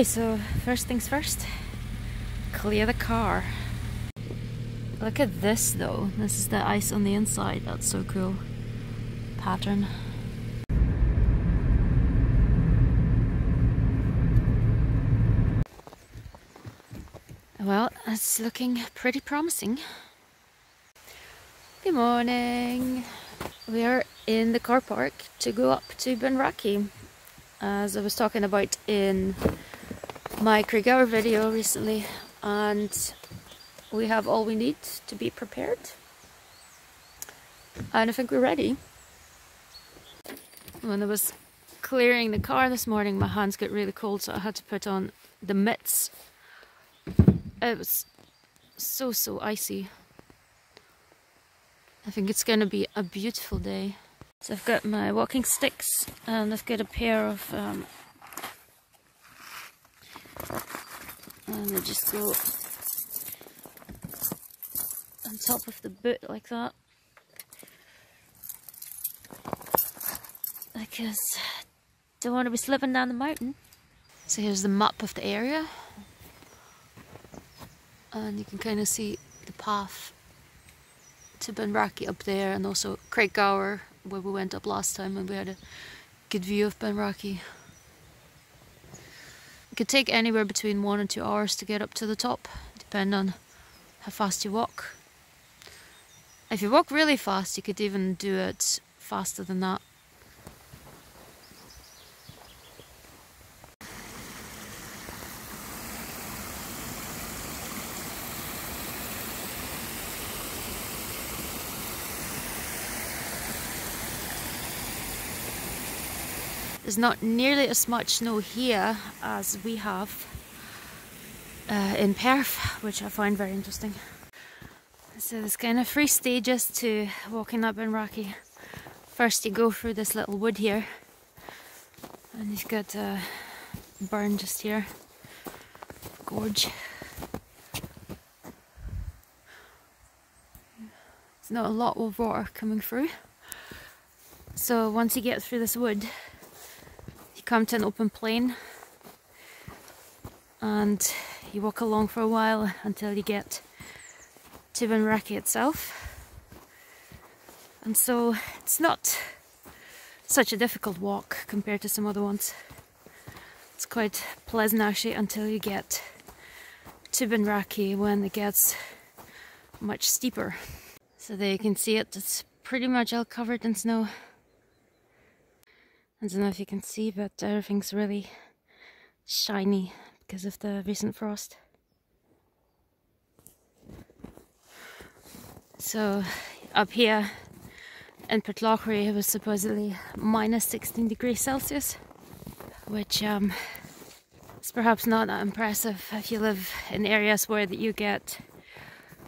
Okay, so first things first, clear the car. Look at this though, this is the ice on the inside, that's so cool. Pattern. Well, it's looking pretty promising. Good morning! We are in the car park to go up to Ben Vrackie. As I was talking about in my Craig Gower video recently, and we have all we need to be prepared, and I think we're ready. When I was clearing the car this morning, my hands got really cold, so I had to put on the mitts. It was so icy. I think it's going to be a beautiful day. So I've got my walking sticks, and I've got a pair of, and they just go on top of the boot like that, because I don't want to be slipping down the mountain. So here's the map of the area, and you can kind of see the path to Ben Vrackie up there, and also Craig Gower, where we went up last time, and we had a good view of Ben Vrackie. It could take anywhere between 1 and 2 hours to get up to the top, depending on how fast you walk. If you walk really fast, you could even do it faster than that. There's not nearly as much snow here as we have in Perth, which I find very interesting. So there's kind of 3 stages to walking up Ben Vrackie. First you go through this little wood here, and you've got a burn just here, gorge. There's not a lot of water coming through. So once you get through this wood, come to an open plain, and you walk along for a while until you get to Ben Vrackie itself. And so it's not such a difficult walk compared to some other ones. It's quite pleasant actually until you get to Ben Vrackie, when it gets much steeper. So there you can see it, it's pretty much all covered in snow. I don't know if you can see, but everything's really shiny because of the recent frost. So up here in Pitlochry it was supposedly minus 16 degrees Celsius, which is perhaps not that impressive if you live in areas where that you get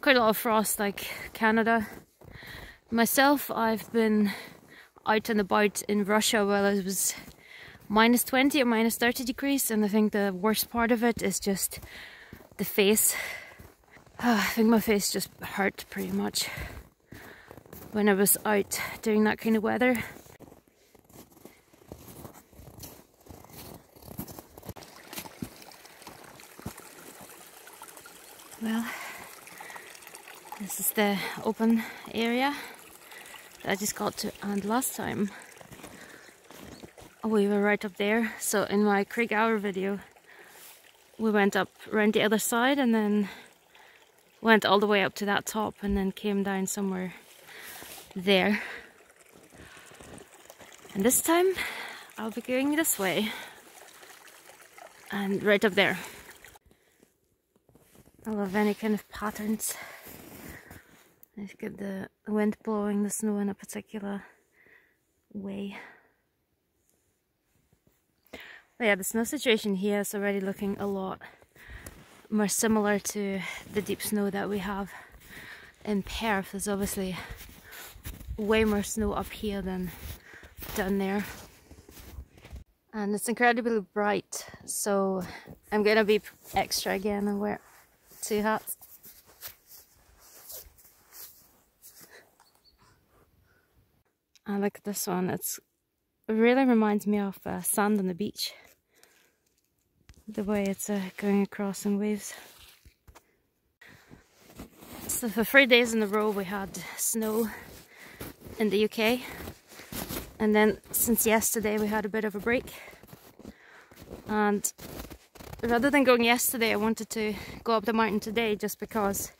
quite a lot of frost, like Canada. Myself, I've been out and about in Russia while it was minus 20 or minus 30 degrees, and I think the worst part of it is just the face. I think my face just hurt pretty much when I was out doing that kind of weather. Well, this is the open area I just got to, and last time we were right up there. So in my Craig Gower video we went up around the other side and then went all the way up to that top and then came down somewhere there. And this time I'll be going this way and right up there. I love any kind of patterns. Let's get the wind blowing the snow in a particular way. But yeah, the snow situation here is already looking a lot more similar to the deep snow that we have in Perth. There's obviously way more snow up here than down there. And it's incredibly bright, so I'm gonna be extra again and wear 2 hats. I like this one, it really reminds me of sand on the beach. the way it's going across in waves. So for 3 days in a row we had snow in the UK, and then since yesterday we had a bit of a break, and rather than going yesterday I wanted to go up the mountain today, just because,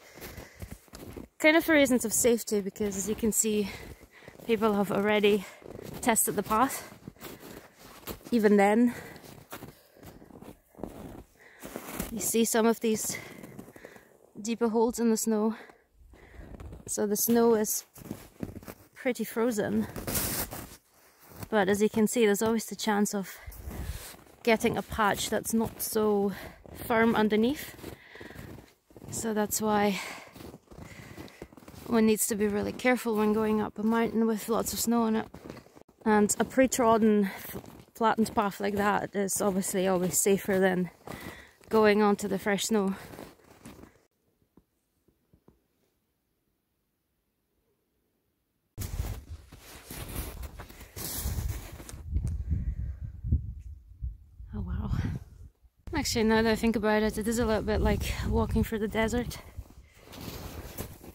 kind of for reasons of safety, because as you can see people have already tested the path even then. You see some of these deeper holes in the snow, so the snow is pretty frozen, but as you can see there's always the chance of getting a patch that's not so firm underneath, so that's why one needs to be really careful when going up a mountain with lots of snow on it. And a pre-trodden flattened path like that is obviously always safer than going onto the fresh snow. Actually, now that I think about it, it is a little bit like walking through the desert.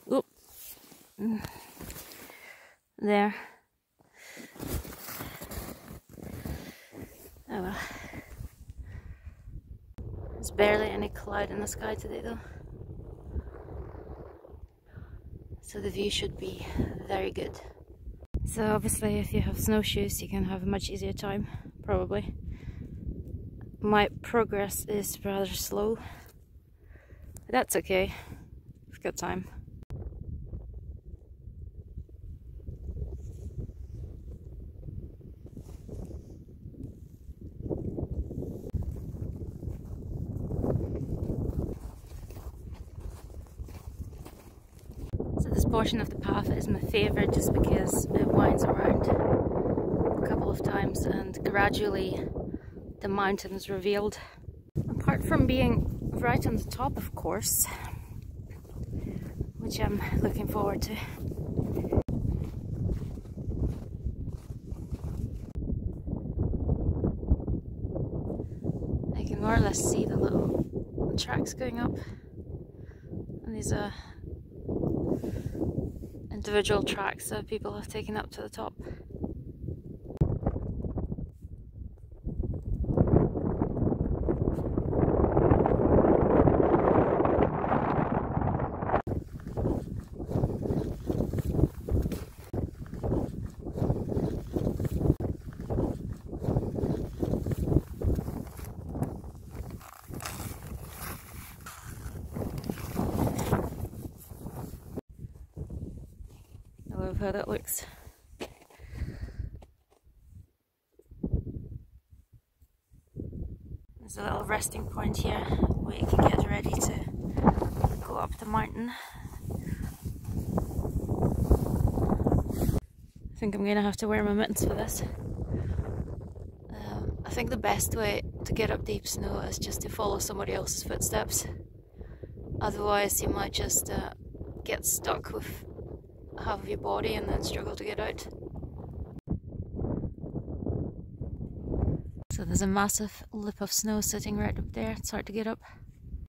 Oh. There. Oh well. There's barely any cloud in the sky today though. So the view should be very good. So obviously if you have snowshoes you can have a much easier time, probably. My progress is rather slow, but that's okay, I've got time. So this portion of the path is my favourite, just because it winds around a couple of times and gradually the mountain is revealed. Apart from being right on the top, of course, which I'm looking forward to. I can more or less see the little tracks going up, and these are individual tracks that people have taken up to the top. How that looks. There's a little resting point here where you can get ready to go up the mountain. I think I'm gonna have to wear my mittens for this. I think the best way to get up deep snow is just to follow somebody else's footsteps, otherwise you might just get stuck with half of your body and then struggle to get out. So there's a massive lip of snow sitting right up there, it's hard to get up.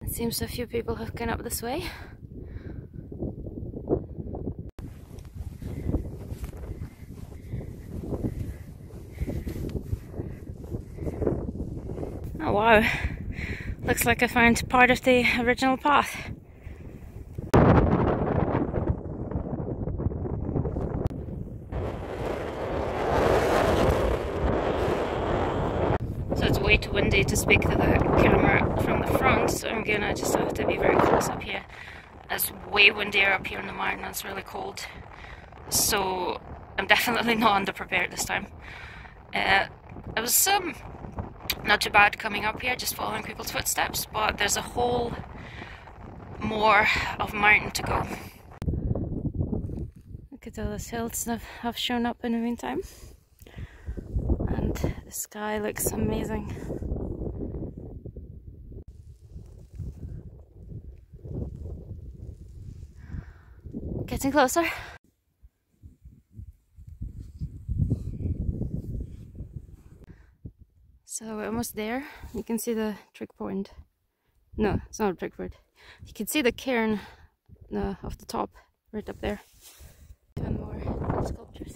It seems a few people have gone up this way. Oh wow, looks like I found part of the original path. Way too windy to speak to the camera from the front, so I'm gonna just have to be very close up here. It's way windier up here in the mountain, it's really cold, so I'm definitely not underprepared this time. It was not too bad coming up here, just following people's footsteps, but there's a whole more of mountain to go. Look at all those hills that have shown up in the meantime. The sky looks amazing. Getting closer. So we're almost there. You can see the trick point. No, it's not a trick point. You can see the cairn off the top, right up there. One more sculptures.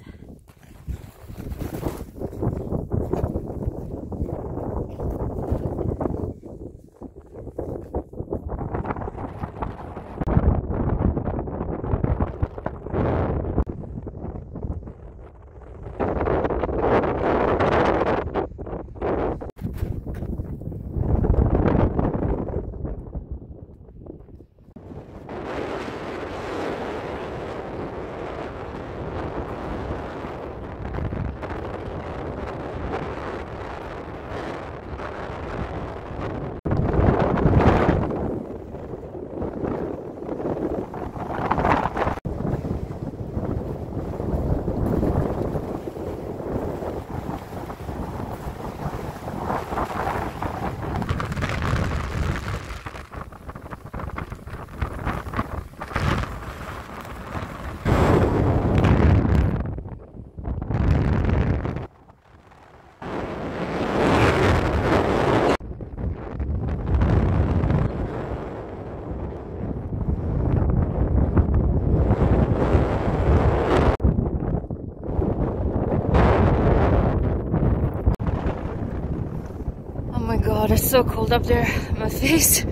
God, it's so cold up there, my face.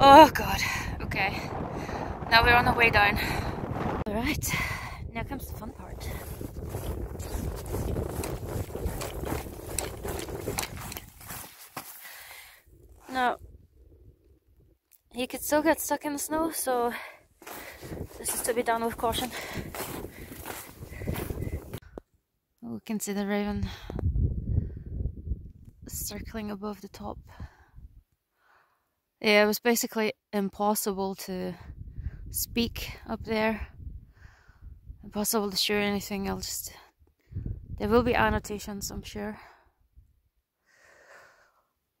Oh god. Okay, now we're on the way down. Alright, now comes the fun part. Now, you could still get stuck in the snow, so this is to be done with caution. Oh, we can see the raven circling above the top. Yeah, it was basically impossible to speak up there. Impossible to share anything else. There will be annotations, I'm sure.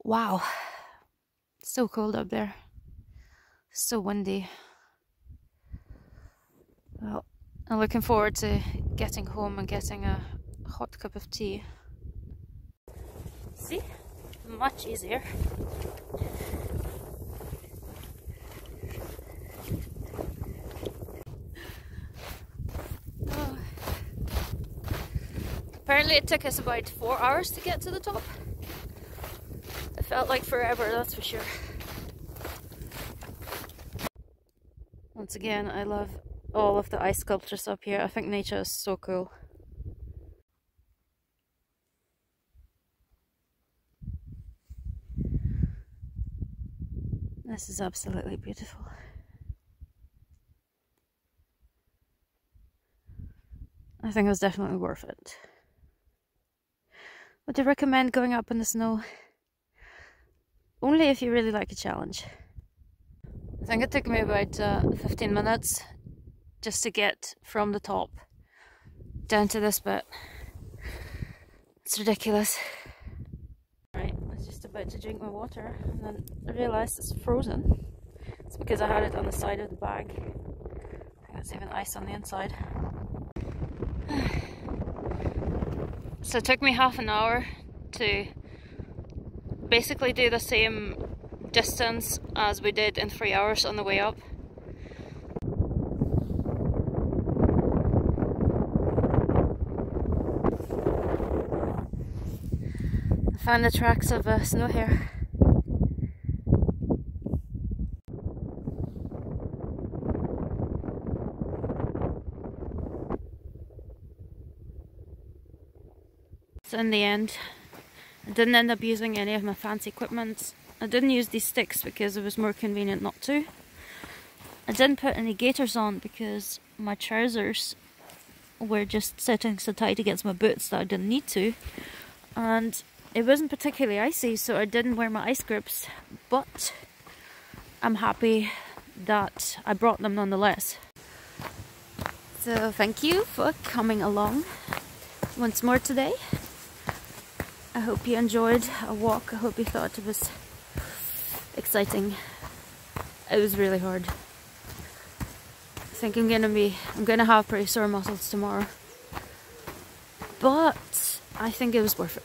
Wow. It's so cold up there. It's so windy. Well, I'm looking forward to getting home and getting a hot cup of tea. See? Much easier. Oh. Apparently it took us about 4 hours to get to the top. It felt like forever, that's for sure. Once again, I love all of the ice sculptures up here. I think nature is so cool. This is absolutely beautiful. I think it was definitely worth it. Would you recommend going up in the snow? Only if you really like a challenge. I think it took me about 15 minutes just to get from the top down to this bit. It's ridiculous. About to drink my water and then I realised it's frozen. It's because I had it on the side of the bag. I think it's even ice on the inside. So it took me half an hour to basically do the same distance as we did in 3 hours on the way up. Found the tracks of snow here. So in the end, I didn't end up using any of my fancy equipment. I didn't use these sticks because it was more convenient not to. I didn't put any gaiters on because my trousers were just sitting so tight against my boots that I didn't need to. And it wasn't particularly icy, so I didn't wear my ice grips, but I'm happy that I brought them nonetheless. So thank you for coming along once more today. I hope you enjoyed a walk. I hope you thought it was exciting. It was really hard. I think I'm gonna have pretty sore muscles tomorrow. But I think it was worth it.